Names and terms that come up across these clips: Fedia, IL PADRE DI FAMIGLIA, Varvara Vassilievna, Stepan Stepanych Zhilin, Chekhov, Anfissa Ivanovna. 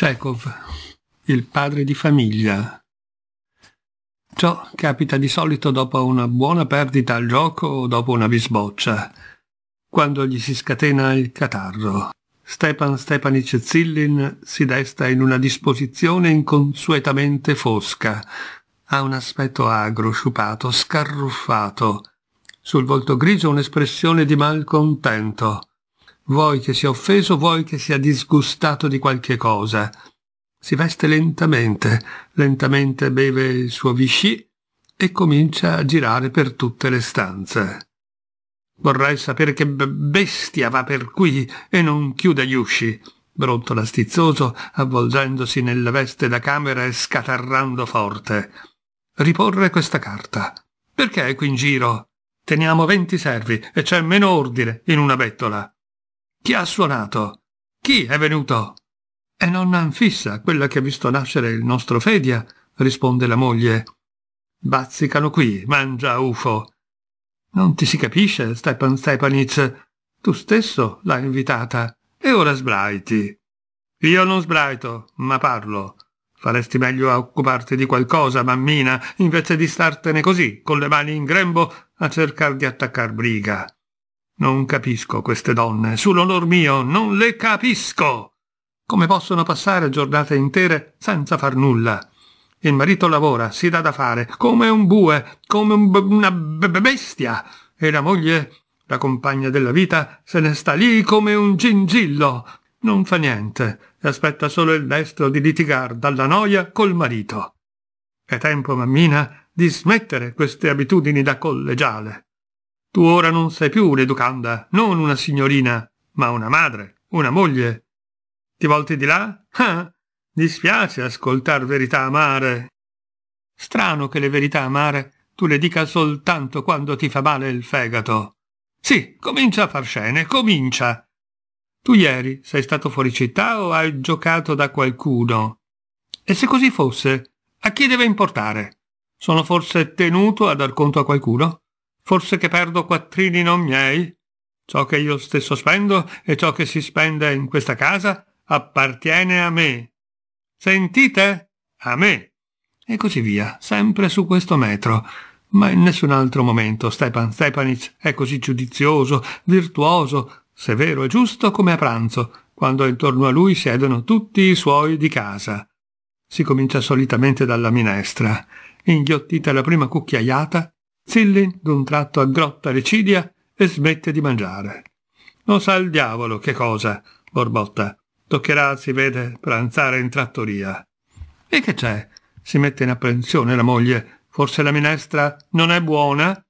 Chekhov, il padre di famiglia. Ciò capita di solito dopo una buona perdita al gioco o dopo una bisboccia, quando gli si scatena il catarro. Stepan Stepanych Zhilin si desta in una disposizione inconsuetamente fosca. Ha un aspetto agro, sciupato, scarruffato. Sul volto grigio un'espressione di malcontento. Vuoi che sia offeso, vuoi che sia disgustato di qualche cosa. Si veste lentamente, lentamente beve il suo Vichy e comincia a girare per tutte le stanze. «Vorrei sapere che bestia va per qui e non chiude gli usci», brontola stizzoso, avvolgendosi nella veste da camera e scatarrando forte. «Riporre questa carta. Perché è qui in giro? Teniamo 20 servi e c'è meno ordine in una bettola. Chi ha suonato? Chi è venuto?» «È nonna Anfissa, quella che ha visto nascere il nostro Fedia», risponde la moglie. «Bazzicano qui, mangia ufo!» «Non ti si capisce, Stepan Stepanich. Tu stesso l'hai invitata, e ora sbraiti!» «Io non sbraito, ma parlo. Faresti meglio a occuparti di qualcosa, mammina, invece di startene così, con le mani in grembo, a cercare di attaccar briga. Non capisco queste donne, sull'onor mio, non le capisco! Come possono passare giornate intere senza far nulla? Il marito lavora, si dà da fare, come un bue, come una bestia, e la moglie, la compagna della vita, se ne sta lì come un gingillo. Non fa niente, e aspetta solo il destro di litigar dalla noia col marito. È tempo, mammina, di smettere queste abitudini da collegiale. Tu ora non sei più un'educanda, non una signorina, ma una madre, una moglie. Ti volti di là? Ah, dispiace ascoltar verità amare. Strano che le verità amare tu le dica soltanto quando ti fa male il fegato. Sì, comincia a far scene, comincia. Tu ieri sei stato fuori città o hai giocato da qualcuno? E se così fosse, a chi deve importare? Sono forse tenuto a dar conto a qualcuno? Forse che perdo quattrini non miei? Ciò che io stesso spendo e ciò che si spende in questa casa appartiene a me. Sentite? A me!» E così via, sempre su questo metro. Ma in nessun altro momento Stepan Stepanich è così giudizioso, virtuoso, severo e giusto come a pranzo, quando intorno a lui siedono tutti i suoi di casa. Si comincia solitamente dalla minestra. Inghiottita la prima cucchiaiata, Zhilin d'un tratto aggrotta le ciglia e smette di mangiare. «Non sa il diavolo che cosa», borbotta. «Toccherà, si vede, pranzare in trattoria». «E che c'è?» si mette in apprensione la moglie. «Forse la minestra non è buona?»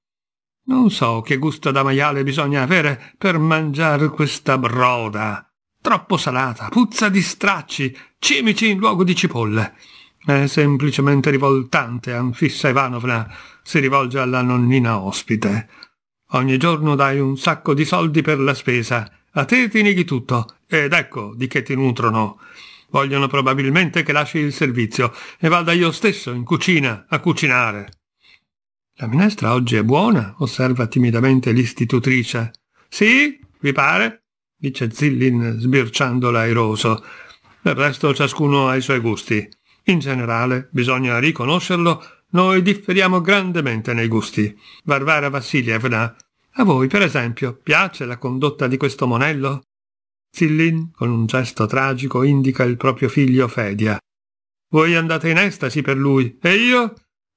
«Non so che gusto da maiale bisogna avere per mangiare questa broda. Troppo salata, puzza di stracci, cimici in luogo di cipolle. È semplicemente rivoltante, Anfissa Ivanovna», si rivolge alla nonnina ospite. «Ogni giorno dai un sacco di soldi per la spesa. A te ti neghi tutto, ed ecco di che ti nutrono. Vogliono probabilmente che lasci il servizio e vada io stesso in cucina a cucinare». «La minestra oggi è buona», osserva timidamente l'istitutrice. «Sì, vi pare?» dice Zhilin sbirciandola airoso. «Del resto ciascuno ha i suoi gusti. In generale, bisogna riconoscerlo, noi differiamo grandemente nei gusti. Varvara Vassilievna, a voi, per esempio, piace la condotta di questo monello?» Zhilin, con un gesto tragico, indica il proprio figlio Fedia. «Voi andate in estasi per lui, e io?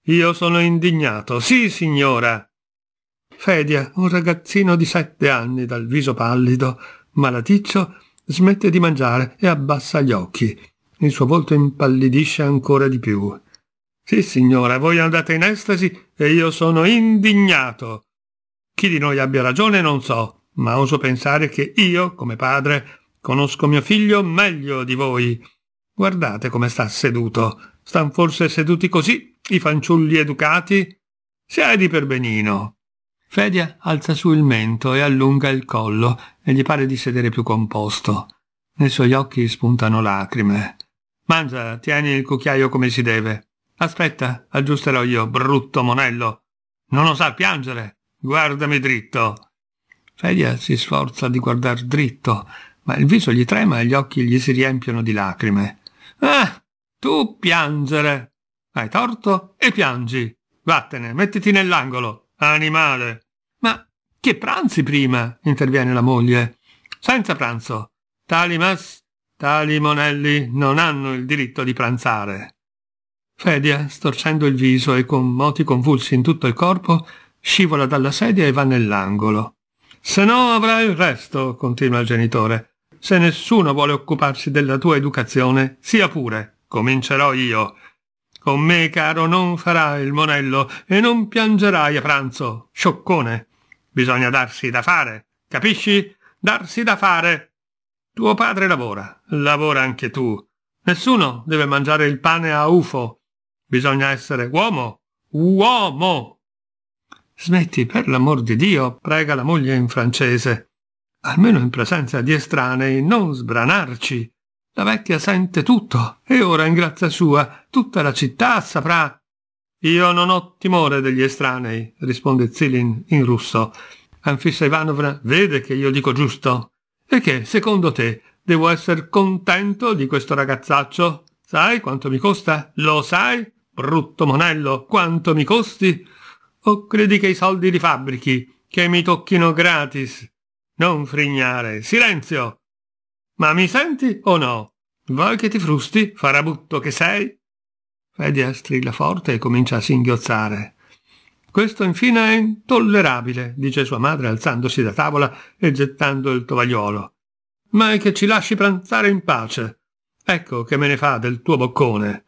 Io sono indignato, sì signora!» Fedia, un ragazzino di 7 anni, dal viso pallido, malaticcio, smette di mangiare e abbassa gli occhi. Il suo volto impallidisce ancora di più. «Sì signora, voi andate in estasi, e io sono indignato! Chi di noi abbia ragione non so, ma oso pensare che io, come padre, conosco mio figlio meglio di voi. Guardate come sta seduto. Stan forse seduti così i fanciulli educati? Siedi per benino!» Fedia alza su il mento e allunga il collo e gli pare di sedere più composto. Nei suoi occhi spuntano lacrime. «Mangia, tieni il cucchiaio come si deve. Aspetta, aggiusterò io, brutto monello. Non osar piangere! Guardami dritto!» Fedia si sforza di guardar dritto, ma il viso gli trema e gli occhi gli si riempiono di lacrime. Tu piangere. Hai torto e piangi. Vattene, mettiti nell'angolo, animale. Ma che pranzi prima? Interviene la moglie. Senza pranzo. Tali mas, tali monelli non hanno il diritto di pranzare. Fedia, storcendo il viso e con moti convulsi in tutto il corpo, scivola dalla sedia e va nell'angolo. Se no avrai il resto, continua il genitore. Se nessuno vuole occuparsi della tua educazione, sia pure, comincerò io. Con me, caro, non farai il monello e non piangerai a pranzo, scioccone. Bisogna darsi da fare, capisci? Darsi da fare. Tuo padre lavora, lavora anche tu. Nessuno deve mangiare il pane a ufo. Bisogna essere uomo, uomo. Smetti, per l'amor di Dio, prega la moglie in francese. Almeno in presenza di estranei, non sbranarci. La vecchia sente tutto, e ora in grazia sua tutta la città saprà. Io non ho timore degli estranei, risponde Zhilin in russo. Anfissa Ivanovna vede che io dico giusto. E che, secondo te, devo essere contento di questo ragazzaccio? Sai quanto mi costa? Lo sai, brutto monello, quanto mi costi? O credi che i soldi li fabbrichi, che mi tocchino gratis? Non frignare, silenzio! Ma mi senti o no? Vuoi che ti frusti, farabutto che sei? Fedia strilla forte e comincia a singhiozzare. Questo infine è intollerabile, dice sua madre alzandosi da tavola e gettando il tovagliolo. Ma è che ci lasci pranzare in pace. Ecco che me ne fa del tuo boccone.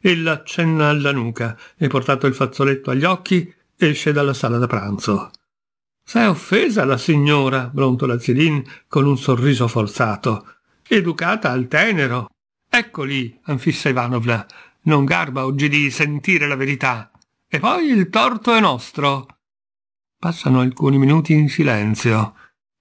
Ella accenna alla nuca e, portato il fazzoletto agli occhi, esce dalla sala da pranzo. «S'è offesa la signora», brontola Zhilin con un sorriso forzato. «Educata al tenero!» «Ecco lì, Anfissa Ivanovna, non garba oggi di sentire la verità. E poi il torto è nostro!» Passano alcuni minuti in silenzio.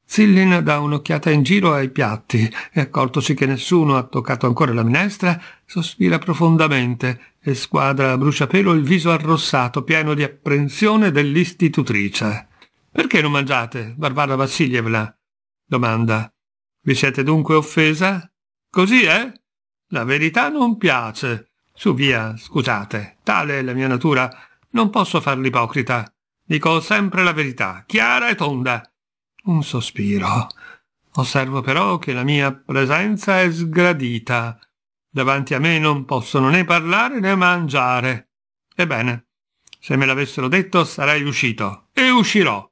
Zhilin dà un'occhiata in giro ai piatti e, accortosi che nessuno ha toccato ancora la minestra, sospira profondamente e squadra a bruciapelo il viso arrossato, pieno di apprensione dell'istitutrice. «Perché non mangiate, Varvara Vassilievna?» domanda. «Vi siete dunque offesa? Così, eh? La verità non piace. Su via, scusate, tale è la mia natura. Non posso far l'ipocrita. Dico sempre la verità, chiara e tonda». Un sospiro. Osservo però che la mia presenza è sgradita. Davanti a me non possono né parlare né mangiare. Ebbene, se me l'avessero detto sarei uscito. E uscirò.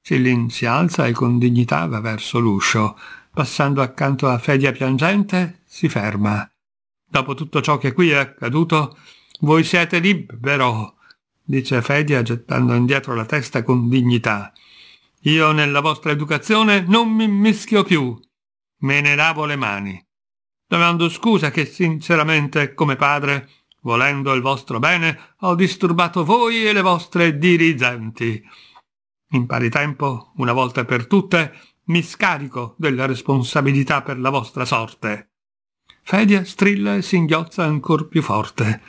Zhilin si alza e con dignità va verso l'uscio. Passando accanto a Fedia piangente, si ferma. «Dopo tutto ciò che qui è accaduto, voi siete libero», dice Fedia gettando indietro la testa con dignità. «Io nella vostra educazione non mi mischio più. Me ne lavo le mani. Domando scusa che sinceramente, come padre, volendo il vostro bene, ho disturbato voi e le vostre dirigenti». In pari tempo, una volta per tutte, mi scarico della responsabilità per la vostra sorte. Fedia strilla e singhiozza ancor più forte.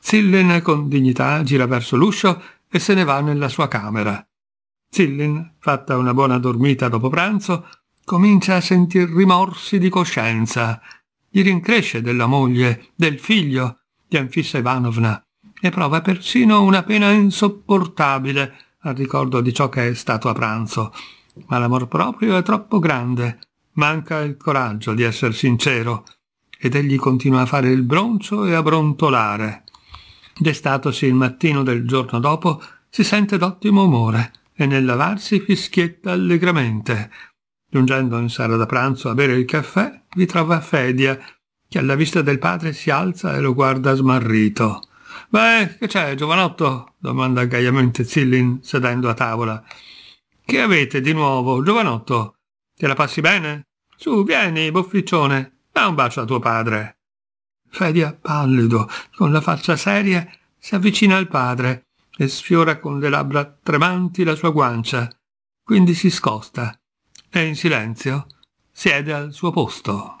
Zhilin con dignità gira verso l'uscio e se ne va nella sua camera. Zhilin, fatta una buona dormita dopo pranzo, comincia a sentir rimorsi di coscienza. Gli rincresce della moglie, del figlio, di Anfissa Ivanovna, e prova persino una pena insopportabile al ricordo di ciò che è stato a pranzo. Ma l'amor proprio è troppo grande, manca il coraggio di essere sincero, ed egli continua a fare il broncio e a brontolare. Destatosi il mattino del giorno dopo, si sente d'ottimo umore e nel lavarsi fischietta allegramente. Giungendo in sala da pranzo a bere il caffè, vi trova Fedia, che alla vista del padre si alza e lo guarda smarrito. «Beh, che c'è, giovanotto?» domanda gaiamente Zhilin, sedendo a tavola. «Che avete di nuovo, giovanotto? Te la passi bene? Su, vieni, bofficcione, dà un bacio a tuo padre!» Fedia, pallido, con la faccia seria, si avvicina al padre e sfiora con le labbra tremanti la sua guancia. Quindi si scosta e, in silenzio, siede al suo posto.